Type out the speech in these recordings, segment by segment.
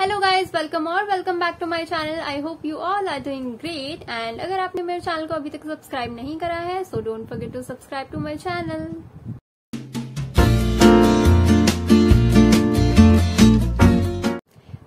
Hello guys, welcome और welcome back to my channel. I hope you all are doing great. And अगर आपने मेरे channel को अभी तक सब्सक्राइब नहीं करा है so don't forget to subscribe to my channel.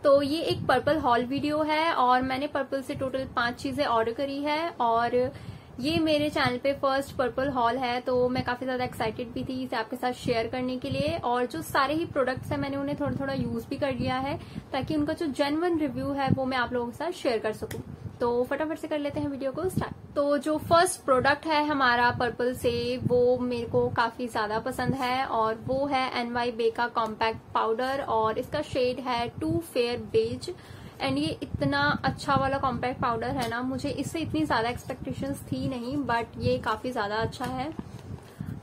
तो ये एक पर्पल हॉल वीडियो है और मैंने पर्पल से टोटल 5 चीजें ऑर्डर करी है और ये मेरे चैनल पे फर्स्ट पर्पल हॉल है, तो मैं काफी ज्यादा एक्साइटेड भी थी इसे आपके साथ शेयर करने के लिए। और जो सारे ही प्रोडक्ट्स हैं मैंने उन्हें थोड़ा थोड़ा यूज भी कर लिया है ताकि उनका जो जेन्युइन रिव्यू है वो मैं आप लोगों के साथ शेयर कर सकूं। तो फटाफट से कर लेते हैं वीडियो को स्टार्ट। तो जो फर्स्ट प्रोडक्ट है हमारा पर्पल से वो मेरे को काफी ज्यादा पसंद है और वो है NY Bae का कॉम्पैक्ट पाउडर और इसका शेड है 2 Fair Beige। एंड ये इतना अच्छा वाला कॉम्पैक्ट पाउडर है ना, मुझे इससे इतनी ज्यादा एक्सपेक्टेशंस थी नहीं, बट ये काफी ज्यादा अच्छा है।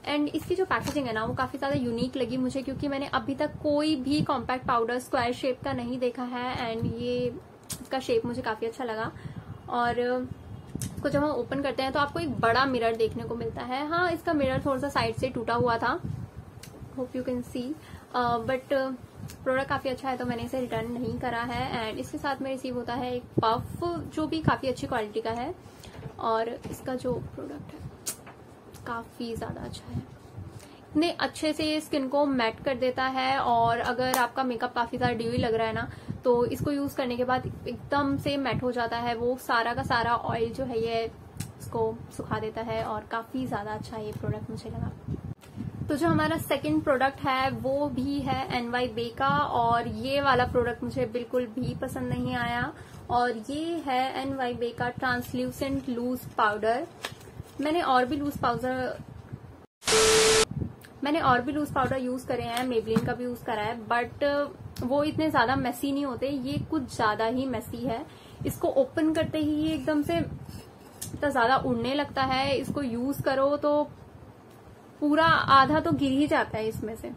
एंड इसकी जो पैकेजिंग है ना वो काफी ज्यादा यूनिक लगी मुझे, क्योंकि मैंने अभी तक कोई भी कॉम्पैक्ट पाउडर स्क्वायर शेप का नहीं देखा है। एंड ये इसका शेप मुझे काफी अच्छा लगा और इसको जब हम ओपन करते हैं तो आपको एक बड़ा मिरर देखने को मिलता है। हाँ, इसका मिरर थोड़ा सा साइड से टूटा हुआ था, hope you can see, but product काफी अच्छा है तो मैंने इसे रिटर्न नहीं करा है। एंड इसके साथ में रिसीव होता है एक पफ जो भी काफी अच्छी क्वालिटी का है और इसका जो प्रोडक्ट है काफी ज्यादा अच्छा है, इतने अच्छे से ये स्किन को मैट कर देता है। और अगर आपका मेकअप काफी ज्यादा ड्यूई लग रहा है ना तो इसको यूज करने के बाद एकदम से मैट हो जाता है, वो सारा का सारा ऑयल जो है ये इसको सुखा देता है और काफी ज्यादा अच्छा ये प्रोडक्ट मुझे लगा। तो जो हमारा सेकंड प्रोडक्ट है वो भी है NY Bae का और ये वाला प्रोडक्ट मुझे बिल्कुल भी पसंद नहीं आया और ये है NY Bae का ट्रांसल्यूसेंट लूज पाउडर। मैंने और भी लूज पाउडर यूज करे हैं, मेबलिन का भी यूज करा है, बट वो इतने ज्यादा मेसी नहीं होते, ये कुछ ज्यादा ही मेसी है। इसको ओपन करते ही ये एकदम से इतना ज्यादा उड़ने लगता है, इसको यूज करो तो पूरा आधा तो गिर ही जाता है इसमें से। ये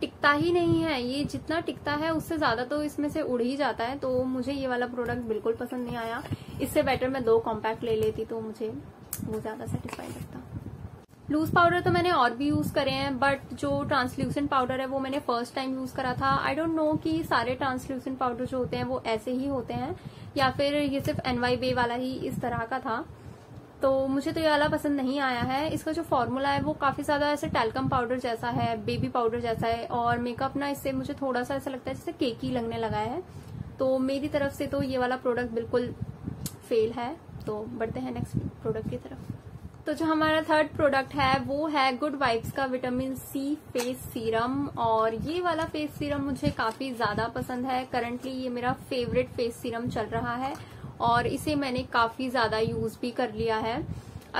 टिकता ही नहीं है, ये जितना टिकता है उससे ज्यादा तो इसमें से उड़ ही जाता है। तो मुझे ये वाला प्रोडक्ट बिल्कुल पसंद नहीं आया, इससे बेटर मैं 2 कॉम्पैक्ट ले लेती तो मुझे वो ज्यादा सेटिस्फाइड लगता। लूज पाउडर तो मैंने और भी यूज करे हैं, बट जो ट्रांसल्यूसेंट पाउडर है वो मैंने फर्स्ट टाइम यूज करा था। आई डोंट नो कि सारे ट्रांसल्यूसेंट पाउडर जो होते हैं वो ऐसे ही होते हैं या फिर ये सिर्फ NY Bae वाला ही इस तरह का था। तो मुझे तो ये वाला पसंद नहीं आया है। इसका जो फॉर्मूला है वो काफी ज्यादा ऐसे टैल्कम पाउडर जैसा है, बेबी पाउडर जैसा है और मेकअप ना इससे मुझे थोड़ा सा ऐसा लगता है जैसे केकी लगने लगा है। तो मेरी तरफ से तो ये वाला प्रोडक्ट बिल्कुल फेल है। तो बढ़ते हैं नेक्स्ट प्रोडक्ट की तरफ। तो जो हमारा थर्ड प्रोडक्ट है वो है गुड वाइब्स का विटामिन C फेस सीरम और ये वाला फेस सीरम मुझे काफी ज्यादा पसंद है। करंटली ये मेरा फेवरेट फेस सीरम चल रहा है और इसे मैंने काफी ज्यादा यूज भी कर लिया है।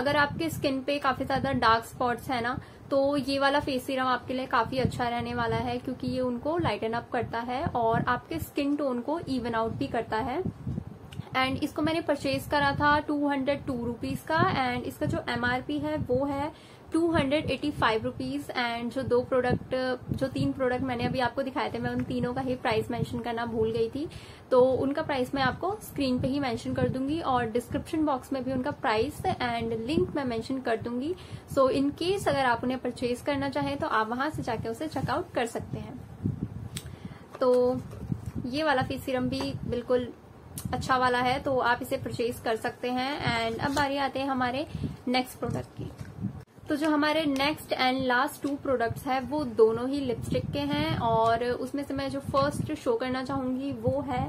अगर आपके स्किन पे काफी ज्यादा डार्क स्पॉट्स है ना तो ये वाला फेस सीरम आपके लिए काफी अच्छा रहने वाला है, क्योंकि ये उनको लाइटन अप करता है और आपके स्किन टोन को इवन आउट भी करता है। एंड इसको मैंने परचेज करा था 202 रुपीज का एंड इसका जो MRP है वो है 285 रुपीज। एंड जो 3 प्रोडक्ट मैंने अभी आपको दिखाए थे, मैं उन तीनों का ही प्राइस मेंशन करना भूल गई थी, तो उनका प्राइस मैं आपको स्क्रीन पे ही मेंशन कर दूंगी और डिस्क्रिप्शन बॉक्स में भी उनका प्राइस एंड लिंक मैं मेंशन कर दूंगी। सो इन केस अगर आप उन्हें परचेज करना चाहें तो आप वहां से जाके उसे चेकआउट कर सकते हैं। तो ये वाला फेस सीरम भी बिल्कुल अच्छा वाला है, तो आप इसे परचेज कर सकते हैं। एंड अब बारी आते हैं हमारे नेक्स्ट प्रोडक्ट की। तो जो हमारे नेक्स्ट एंड लास्ट 2 प्रोडक्ट्स हैं वो दोनों ही लिपस्टिक के हैं और उसमें से मैं जो फर्स्ट शो करना चाहूंगी वो है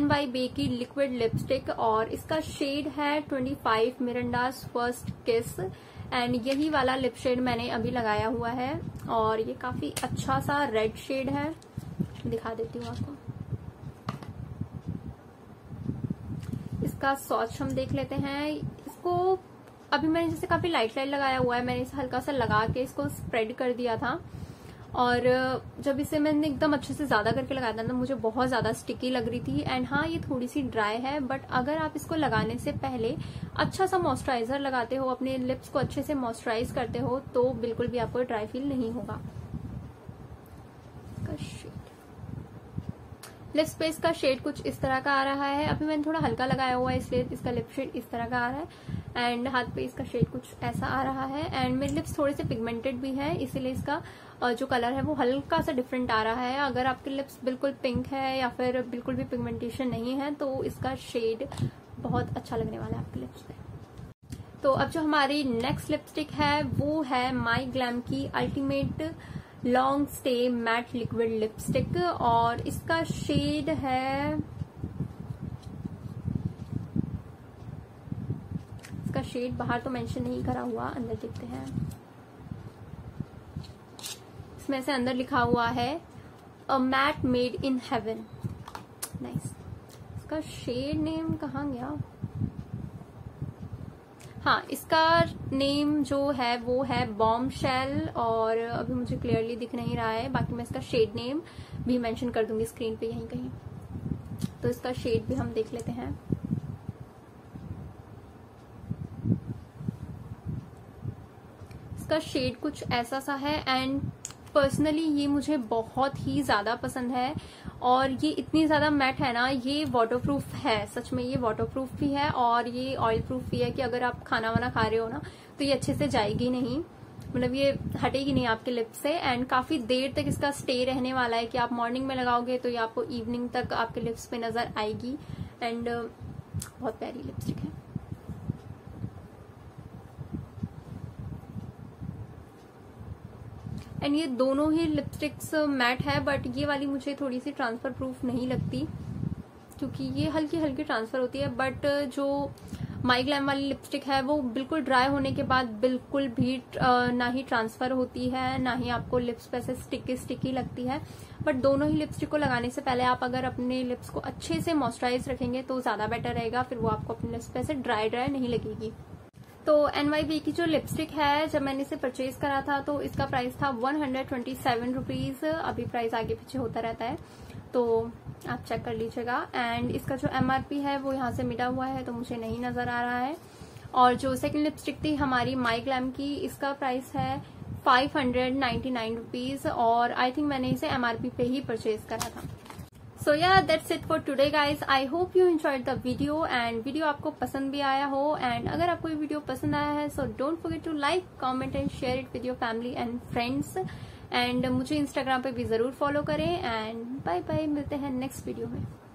NY Bae की लिक्विड लिपस्टिक और इसका शेड है 25 मिरिंडास फर्स्ट किस। एंड यही वाला लिप शेड मैंने अभी लगाया हुआ है और ये काफी अच्छा सा रेड शेड है, दिखा देती हूँ आपको का सॉच हम देख लेते हैं। इसको अभी मैंने जैसे काफी लाइट लगाया हुआ है, मैंने इसे हल्का सा लगा के इसको स्प्रेड कर दिया था और जब इसे मैंने एकदम अच्छे से ज्यादा करके लगाया था ना मुझे बहुत ज्यादा स्टिकी लग रही थी। एंड हाँ, ये थोड़ी सी ड्राई है, बट अगर आप इसको लगाने से पहले अच्छा सा मॉइस्चराइजर लगाते हो, अपने लिप्स को अच्छे से मॉइस्चराइज करते हो, तो बिल्कुल भी आपको ड्राई फील नहीं होगा। लिप स्पेस का शेड कुछ इस तरह का आ रहा है, अभी मैंने थोड़ा हल्का लगाया हुआ है इसलिए इसका लिप शेड इस तरह का आ रहा है। एंड हाथ पे इसका शेड कुछ ऐसा आ रहा है एंड मेरे लिप्स थोड़े से पिगमेंटेड भी है, इसीलिए इसका जो कलर है वो हल्का सा डिफरेंट आ रहा है। अगर आपके लिप्स बिल्कुल पिंक है या फिर बिल्कुल भी पिगमेंटेशन नहीं है तो इसका शेड बहुत अच्छा लगने वाला है आपके लिप्स पे। तो अब जो हमारी नेक्स्ट लिपस्टिक है वो है माय ग्लैम की ultimate long stay matte liquid lipstick और इसका शेड है, इसका शेड बाहर तो मेंशन नहीं करा हुआ, अंदर देखते हैं। इसमें से अंदर लिखा हुआ है a matte made in heaven. Nice. इसका शेड नेम कहाँ गया? हाँ, इसका नेम जो है वो है बॉम्ब शेल और अभी मुझे क्लियरली दिख नहीं रहा है, बाकी मैं इसका शेड नेम भी मेंशन कर दूंगी स्क्रीन पे यहीं कहीं। तो इसका शेड भी हम देख लेते हैं। इसका शेड कुछ ऐसा सा है एंड पर्सनली ये मुझे बहुत ही ज्यादा पसंद है और ये इतनी ज्यादा मैट है ना, ये वाटरप्रूफ है, सच में ये वाटरप्रूफ भी है और ये ऑयल प्रूफ भी है कि अगर आप खाना वाना खा रहे हो ना तो ये अच्छे से जाएगी नहीं, मतलब ये हटेगी नहीं आपके लिप्स से एंड काफी देर तक इसका स्टे रहने वाला है कि आप मॉर्निंग में लगाओगे तो ये आपको इवनिंग तक आपके लिप्स पे नजर आएगी एंड बहुत प्यारी लिपस्टिक है। एंड ये दोनों ही लिपस्टिक्स मैट है बट ये वाली मुझे थोड़ी सी ट्रांसफर प्रूफ नहीं लगती क्योंकि ये हल्की हल्की ट्रांसफर होती है, बट जो माय ग्लैम वाली लिपस्टिक है वो बिल्कुल ड्राई होने के बाद बिल्कुल भी ना ही ट्रांसफर होती है ना ही आपको लिप्स पे ऐसे स्टिकी स्टिकी लगती है। बट दोनों ही लिपस्टिक को लगाने से पहले आप अगर अपने लिप्स को अच्छे से मॉइस्चराइज रखेंगे तो ज्यादा बेटर रहेगा, फिर वो आपको अपने लिप्स पे ऐसे ड्राई ड्राई नहीं लगेगी। तो NY Bae की जो लिपस्टिक है, जब मैंने इसे परचेज करा था तो इसका प्राइस था 127 रुपीज, अभी प्राइस आगे पीछे होता रहता है तो आप चेक कर लीजिएगा। एंड इसका जो MRP है वो यहाँ से मिटा हुआ है तो मुझे नहीं नजर आ रहा है। और जो सेकंड लिपस्टिक थी हमारी माय ग्लैम की, इसका प्राइस है 599 रुपीज और आई थिंक मैंने इसे MRP पे ही परचेज करा था। So yeah, that's it for today guys. I hope you enjoyed the video and video आपको पसंद भी आया हो and अगर आपको ये video पसंद आया है so don't forget to like, comment and share it with your family and friends and मुझे Instagram पे भी जरूर follow करें and bye bye, मिलते हैं next video में।